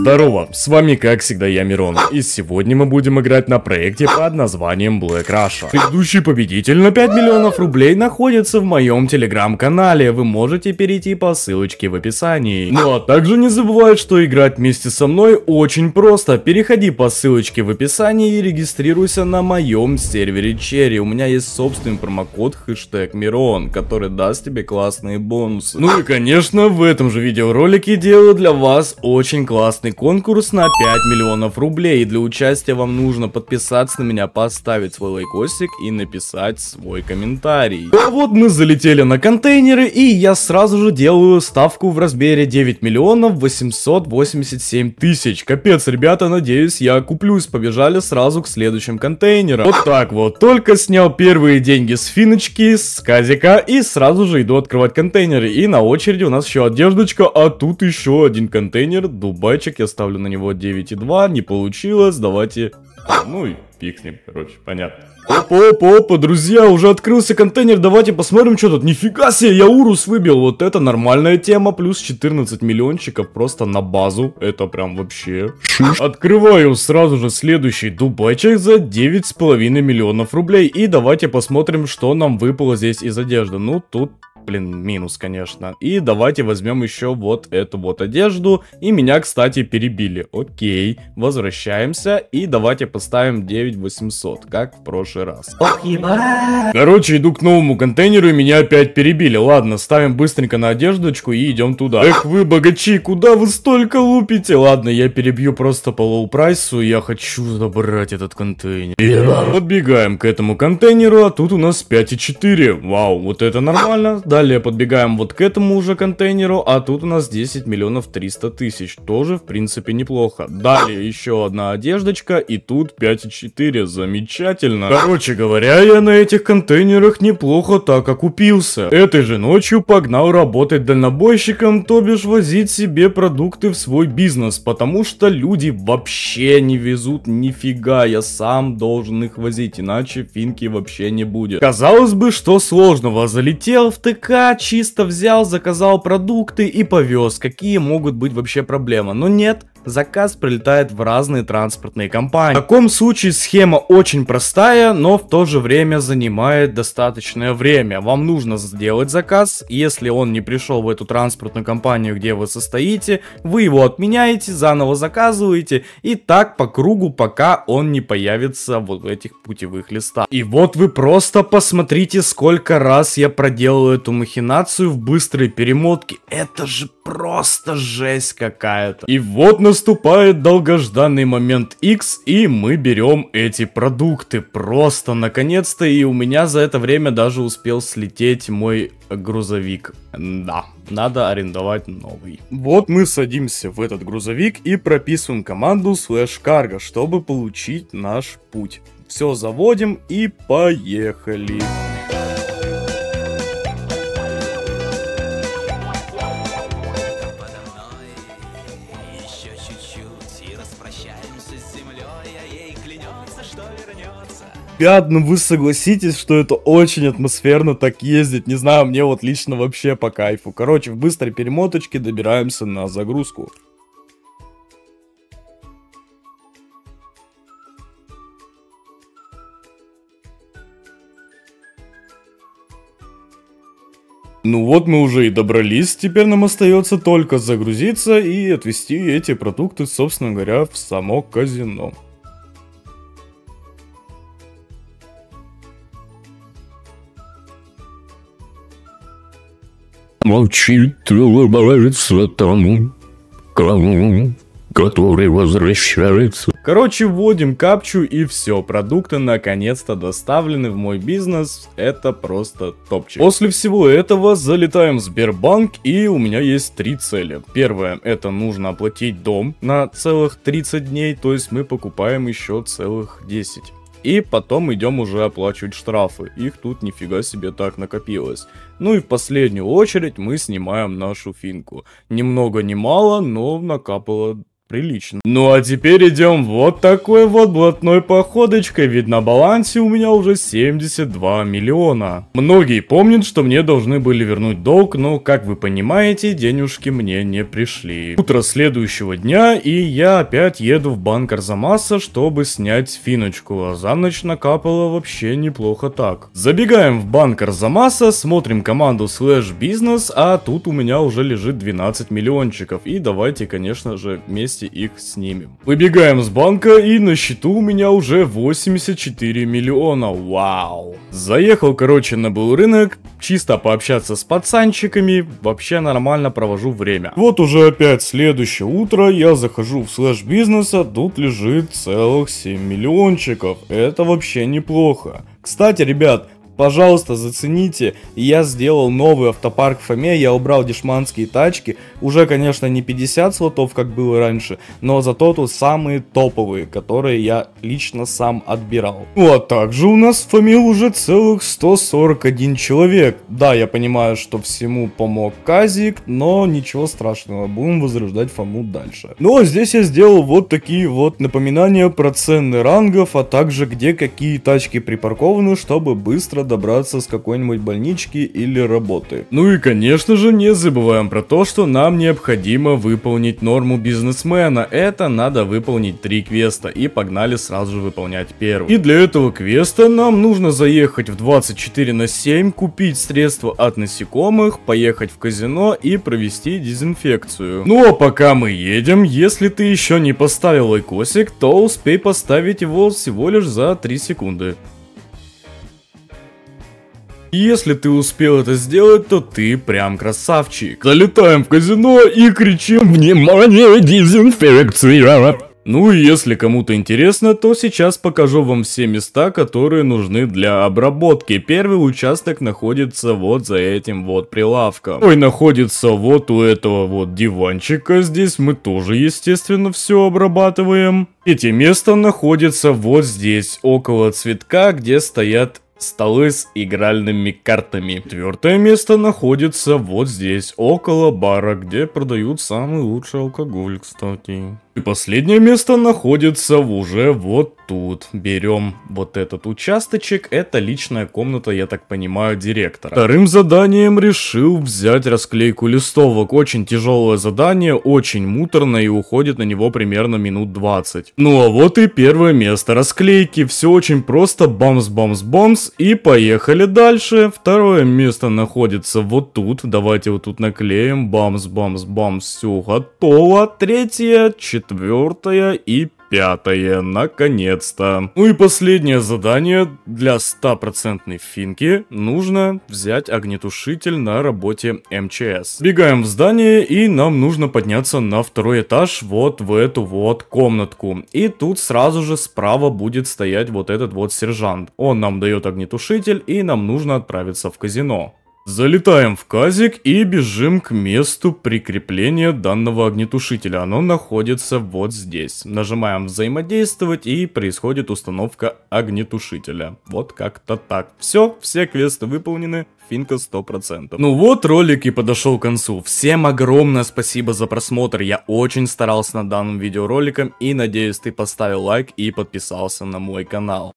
Здорово, с вами как всегда я Мирон, и сегодня мы будем играть на проекте под названием Black Russia. Предыдущий победитель на 5 миллионов рублей находится в моем телеграм-канале, вы можете перейти по ссылочке в описании. Ну а также не забывай, что играть вместе со мной очень просто, переходи по ссылочке в описании и регистрируйся на моем сервере Черри, у меня есть собственный промокод хэштег Miron, который даст тебе классные бонусы. Ну и конечно в этом же видеоролике делаю для вас очень классный конкурс на 5 миллионов рублей. Для участия вам нужно подписаться на меня, поставить свой лайкосик и написать свой комментарий. А вот мы залетели на контейнеры, и я сразу же делаю ставку в размере 9 миллионов 887 тысяч. Капец, ребята, надеюсь, я куплюсь. Побежали сразу к следующим контейнерам. Вот так вот, только снял первые деньги с финочки, с казика, и сразу же иду открывать контейнеры. И на очереди у нас еще одеждочка, а тут еще один контейнер, дубайчик, я ставлю на него 9,2, не получилось, давайте, ну и фиг с ним, короче, понятно. Опа, друзья, уже открылся контейнер, давайте посмотрим, что тут. Нифига себе, я урус выбил, вот это нормальная тема, плюс 14 миллиончиков просто на базу, это прям вообще шиш. Открываю сразу же следующий дубайчик за 9,5 миллионов рублей, и давайте посмотрим, что нам выпало здесь из одежды, ну тут... Блин, минус, конечно. И давайте возьмем еще вот эту вот одежду. И меня, кстати, перебили. Окей, возвращаемся. И давайте поставим 9800, как в прошлый раз. Короче, иду к новому контейнеру, и меня опять перебили. Ладно, ставим быстренько на одеждочку и идем туда. Эх вы, богачи, куда вы столько лупите? Ладно, я перебью просто по лоу-прайсу. Я хочу забрать этот контейнер. Подбегаем к этому контейнеру, а тут у нас 5,4. Вау, вот это нормально. Далее подбегаем вот к этому уже контейнеру, а тут у нас 10 миллионов 300 тысяч, тоже в принципе неплохо. Далее еще одна одеждочка, и тут 5,4, замечательно. Короче говоря, я на этих контейнерах неплохо так окупился. Этой же ночью погнал работать дальнобойщиком, то бишь возить себе продукты в свой бизнес, потому что люди вообще не везут нифига, я сам должен их возить, иначе финки вообще не будет. Казалось бы, что сложного, залетел в ТК, чисто взял, заказал продукты и повез. Какие могут быть вообще проблемы? Но нет. Заказ прилетает в разные транспортные компании. В таком случае схема очень простая, но в то же время занимает достаточное время. Вам нужно сделать заказ, если он не пришел в эту транспортную компанию, где вы состоите, вы его отменяете, заново заказываете, и так по кругу, пока он не появится вот в этих путевых листах. И вот вы просто посмотрите, сколько раз я проделал эту махинацию в быстрой перемотке. Это же просто жесть какая-то. И вот наступает долгожданный момент X, и мы берем эти продукты. Просто наконец-то, и у меня за это время даже успел слететь мой грузовик. Да, надо арендовать новый. Вот мы садимся в этот грузовик и прописываем команду /карго, чтобы получить наш путь. Все заводим и поехали. Ребят, ну вы согласитесь, что это очень атмосферно так ездить. Не знаю, мне вот лично вообще по кайфу. Короче, в быстрой перемоточке добираемся на загрузку. Ну вот мы уже и добрались, теперь нам остается только загрузиться и отвезти эти продукты, собственно говоря, в само казино. Молчит улыбается тому, который возвращается. Короче, вводим капчу, и все, продукты наконец-то доставлены в мой бизнес, это просто топчик. После всего этого залетаем в Сбербанк, и у меня есть 3 цели. Первое, это нужно оплатить дом на целых 30 дней, то есть мы покупаем еще целых 10. И потом идем уже оплачивать штрафы, их тут нифига себе так накопилось. Ну и в последнюю очередь мы снимаем нашу финку. Ни много ни мало, но накапало прилично. Ну а теперь идем вот такой вот блатной походочкой, ведь на балансе у меня уже 72 миллиона. Многие помнят, что мне должны были вернуть долг, но, как вы понимаете, денежки мне не пришли. Утро следующего дня, и я опять еду в банк Арзамаса, чтобы снять финочку, а за ночь накапало вообще неплохо так. Забегаем в банк Арзамаса, смотрим команду /бизнес, а тут у меня уже лежит 12 миллиончиков, и давайте, конечно же, вместе их снимем. Выбегаем с банка, и на счету у меня уже 84 миллиона, вау. Заехал, короче, на был рынок, чисто пообщаться с пацанчиками, вообще нормально провожу время. Вот уже опять следующее утро, я захожу в /бизнес, а тут лежит целых 7 миллиончиков, это вообще неплохо. Кстати, ребят, пожалуйста, зацените, я сделал новый автопарк в Фоме, я убрал дешманские тачки, уже, конечно, не 50 слотов, как было раньше, но зато тут самые топовые, которые я лично сам отбирал. Ну а также у нас в Фоме уже целых 141 человек. Да, я понимаю, что всему помог Казик, но ничего страшного, будем возрождать Фому дальше. Ну а здесь я сделал вот такие вот напоминания про цены рангов, а также где какие тачки припаркованы, чтобы быстро добраться с какой-нибудь больнички или работы. Ну и конечно же не забываем про то, что нам необходимо выполнить норму бизнесмена. Это надо выполнить 3 квеста, и погнали сразу же выполнять первый. И для этого квеста нам нужно заехать в 24/7, купить средства от насекомых, поехать в казино и провести дезинфекцию. Ну а пока мы едем, если ты еще не поставил лайкосик, то успей поставить его всего лишь за 3 секунды. Если ты успел это сделать, то ты прям красавчик. Залетаем в казино и кричим: «Внимание, дезинфекция!» Ну и если кому-то интересно, то сейчас покажу вам все места, которые нужны для обработки. Первый участок находится вот за этим вот прилавком. Ой, находится вот у этого вот диванчика. Здесь мы тоже, естественно, все обрабатываем. Третье место находится вот здесь, около цветка, где стоят столы с игральными картами. Четвертое место находится вот здесь, около бара, где продают самый лучший алкоголь, кстати. И последнее место находится уже вот тут. Берем вот этот участочек, это личная комната, я так понимаю, директора. Вторым заданием решил взять расклейку листовок. Очень тяжелое задание, очень муторно, и уходит на него примерно минут 20. Ну а вот и первое место расклейки. Все очень просто, бамс-бамс-бамс, и поехали дальше. Второе место находится вот тут, давайте вот тут наклеим, бамс-бамс-бамс, все готово. Третье, четвертое и пятое, наконец-то. Ну и последнее задание для 100% финки. Нужно взять огнетушитель на работе МЧС. Бегаем в здание, и нам нужно подняться на второй этаж, вот в эту вот комнатку. И тут сразу же справа будет стоять вот этот вот сержант. Он нам дает огнетушитель, и нам нужно отправиться в казино. Залетаем в казик и бежим к месту прикрепления данного огнетушителя. Оно находится вот здесь. Нажимаем «Взаимодействовать», и происходит установка огнетушителя. Вот как-то так. Все, все квесты выполнены. Финка 100%. Ну вот, ролик и подошел к концу. Всем огромное спасибо за просмотр. Я очень старался над данным видеороликом, и надеюсь, ты поставил лайк и подписался на мой канал.